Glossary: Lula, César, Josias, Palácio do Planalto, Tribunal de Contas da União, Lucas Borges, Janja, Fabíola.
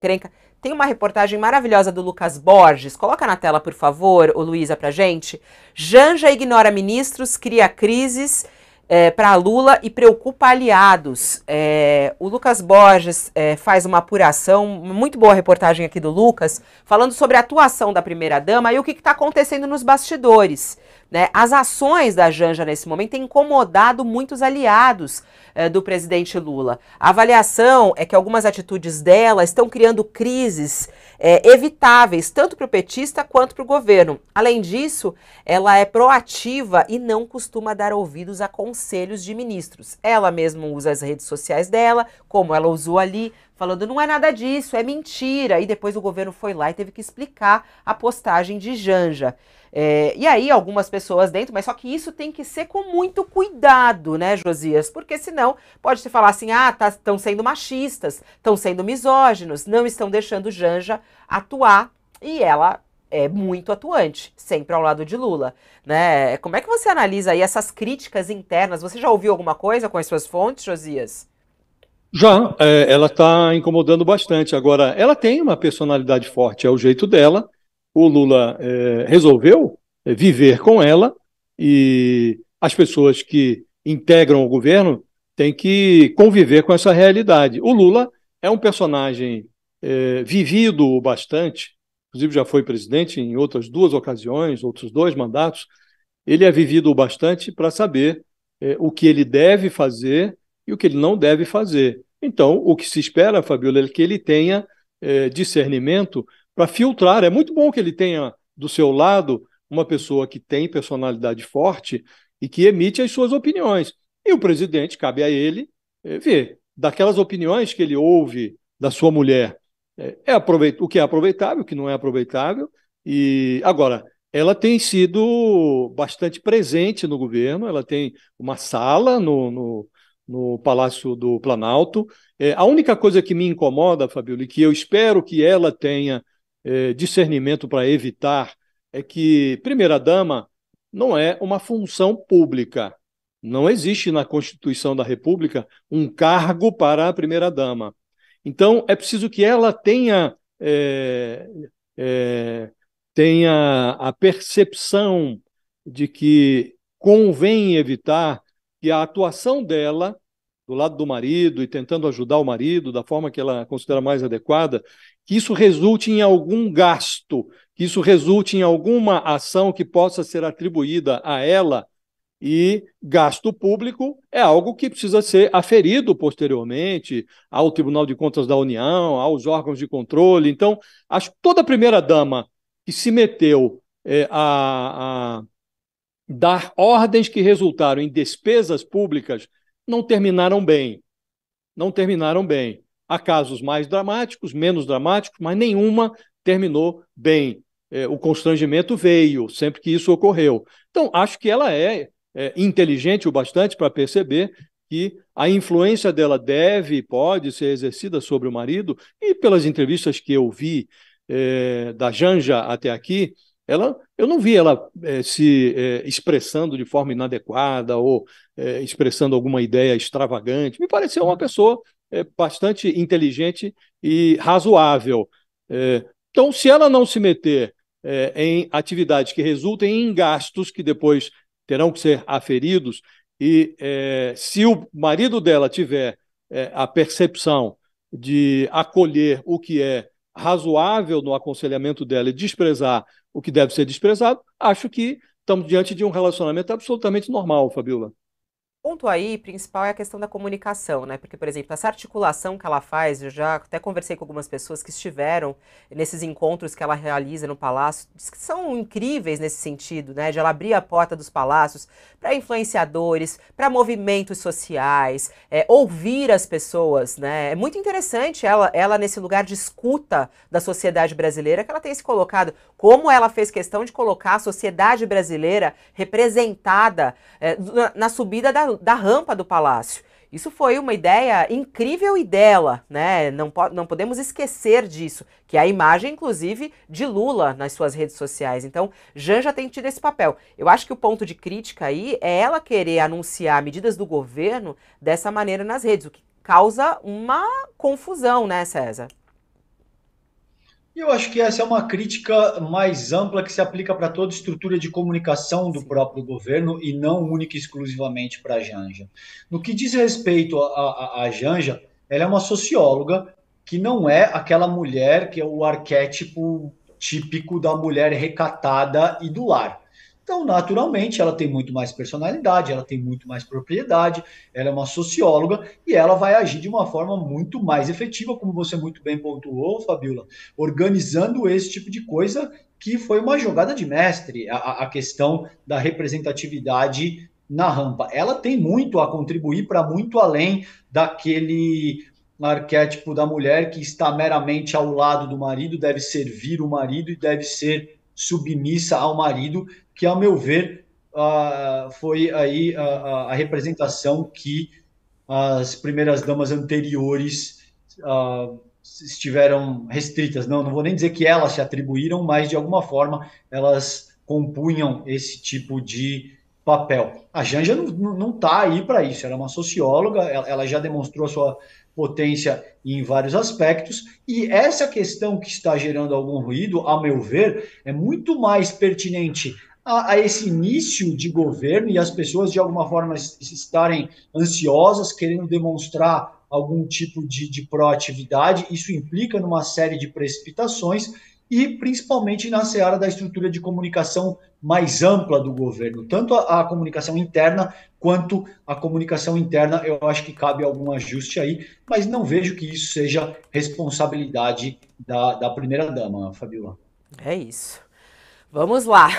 encrenca. Tem uma reportagem maravilhosa do Lucas Borges. Coloca na tela, por favor, ô Luísa, pra gente. Janja ignora ministros, cria crises para Lula e preocupa aliados. O Lucas Borges faz uma apuração, muito boa reportagem aqui do Lucas, falando sobre a atuação da primeira-dama e o que está acontecendo nos bastidores. Né? As ações da Janja nesse momento têm incomodado muitos aliados do presidente Lula. A avaliação é que algumas atitudes dela estão criando crises evitáveis, tanto para o petista quanto para o governo. Além disso, ela é proativa e não costuma dar ouvidos a conselhos de ministros. Ela mesma usa as redes sociais dela, como ela usou ali, falando não é nada disso, é mentira. E depois o governo foi lá e teve que explicar a postagem de Janja. E aí algumas pessoas dentro, mas só que isso tem que ser com muito cuidado, né, Josias? Porque senão pode se falar assim, ah, estão sendo machistas, estão sendo misóginos, não estão deixando Janja atuar e ela... é muito atuante, sempre ao lado de Lula, né? Como é que você analisa aí essas críticas internas? Você já ouviu alguma coisa com as suas fontes, Josias? Já, ela está incomodando bastante. Agora, ela tem uma personalidade forte, é o jeito dela. O Lula resolveu viver com ela e as pessoas que integram o governo têm que conviver com essa realidade. O Lula é um personagem vivido bastante, inclusive já foi presidente em outras duas ocasiões, outros dois mandatos. Ele é vivido bastante para saber o que ele deve fazer e o que ele não deve fazer. Então, o que se espera, Fabíola, é que ele tenha discernimento para filtrar. É muito bom que ele tenha do seu lado uma pessoa que tem personalidade forte e que emite as suas opiniões. E o presidente, cabe a ele ver. Daquelas opiniões que ele ouve da sua mulher, o que é aproveitável, o que não é aproveitável. E agora, ela tem sido bastante presente no governo, ela tem uma sala no Palácio do Planalto. A única coisa que me incomoda, Fabíola, e que eu espero que ela tenha discernimento para evitar, é que primeira-dama não é uma função pública. Não existe na Constituição da República um cargo para a primeira-dama. Então, é preciso que ela tenha a percepção de que convém evitar que a atuação dela, do lado do marido e tentando ajudar o marido da forma que ela considera mais adequada, que isso resulte em algum gasto, que isso resulte em alguma ação que possa ser atribuída a ela. E gasto público é algo que precisa ser aferido posteriormente ao Tribunal de Contas da União, aos órgãos de controle. Então, acho que toda primeira-dama que se meteu a dar ordens que resultaram em despesas públicas não terminaram bem. Não terminaram bem. Há casos mais dramáticos, menos dramáticos, mas nenhuma terminou bem. O constrangimento veio sempre que isso ocorreu. Então, acho que ela é inteligente o bastante para perceber que a influência dela deve e pode ser exercida sobre o marido, e pelas entrevistas que eu vi da Janja até aqui, eu não vi ela se expressando de forma inadequada ou expressando alguma ideia extravagante. Me pareceu uma pessoa bastante inteligente e razoável. Então, se ela não se meter em atividades que resultem em gastos que depois terão que ser aferidos, e se o marido dela tiver a percepção de acolher o que é razoável no aconselhamento dela e desprezar o que deve ser desprezado, acho que estamos diante de um relacionamento absolutamente normal, Fabíola. O ponto aí principal é a questão da comunicação, né? Porque, por exemplo, essa articulação que ela faz, eu já até conversei com algumas pessoas que estiveram nesses encontros que ela realiza no Palácio, que são incríveis nesse sentido, né? De ela abrir a porta dos palácios para influenciadores, para movimentos sociais, ouvir as pessoas, né? É muito interessante ela nesse lugar de escuta da sociedade brasileira, que ela tem se colocado, como ela fez questão de colocar a sociedade brasileira representada na subida da rampa do palácio. Isso foi uma ideia incrível e dela, né? Não podemos esquecer disso, que é a imagem, inclusive, de Lula nas suas redes sociais. Então, Janja tem tido esse papel. Eu acho que o ponto de crítica aí é ela querer anunciar medidas do governo dessa maneira nas redes, o que causa uma confusão, né, César? E eu acho que essa é uma crítica mais ampla que se aplica para toda estrutura de comunicação do próprio governo e não única e exclusivamente para a Janja. No que diz respeito à Janja, ela é uma socióloga que não é aquela mulher que é o arquétipo típico da mulher recatada e do lar. Então, naturalmente, ela tem muito mais personalidade, ela tem muito mais propriedade, ela é uma socióloga e ela vai agir de uma forma muito mais efetiva, como você muito bem pontuou, Fabíola, organizando esse tipo de coisa que foi uma jogada de mestre, a questão da representatividade na rampa. Ela tem muito a contribuir para muito além daquele arquétipo da mulher que está meramente ao lado do marido, deve servir o marido e deve ser submissa ao marido, que, ao meu ver, foi aí a representação que as primeiras damas anteriores estiveram restritas. Não vou nem dizer que elas se atribuíram, mas, de alguma forma, elas compunham esse tipo de papel. A Janja não está aí para isso, ela é uma socióloga, ela já demonstrou a sua potência em vários aspectos, e essa questão que está gerando algum ruído, a meu ver, é muito mais pertinente a esse início de governo e as pessoas, de alguma forma, estarem ansiosas, querendo demonstrar algum tipo de proatividade. Isso implica numa série de precipitações e, principalmente, na seara da estrutura de comunicação mais ampla do governo, tanto a comunicação interna quanto a comunicação interna. Eu acho que cabe algum ajuste aí, mas não vejo que isso seja responsabilidade da primeira-dama, Fabíola. É isso. Vamos lá.